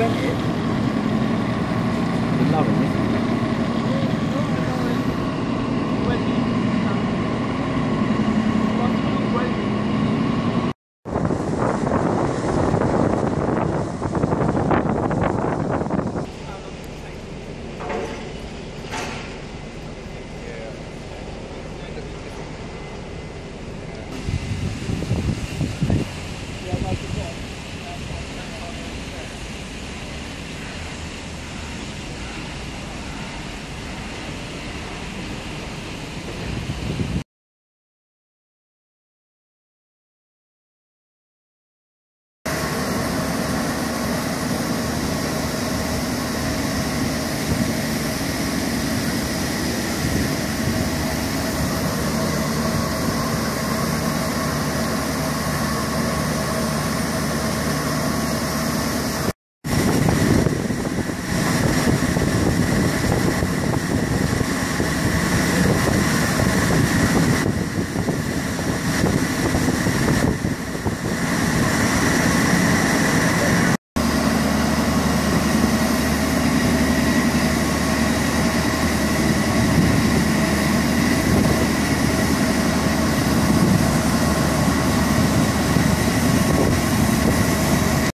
Welcome.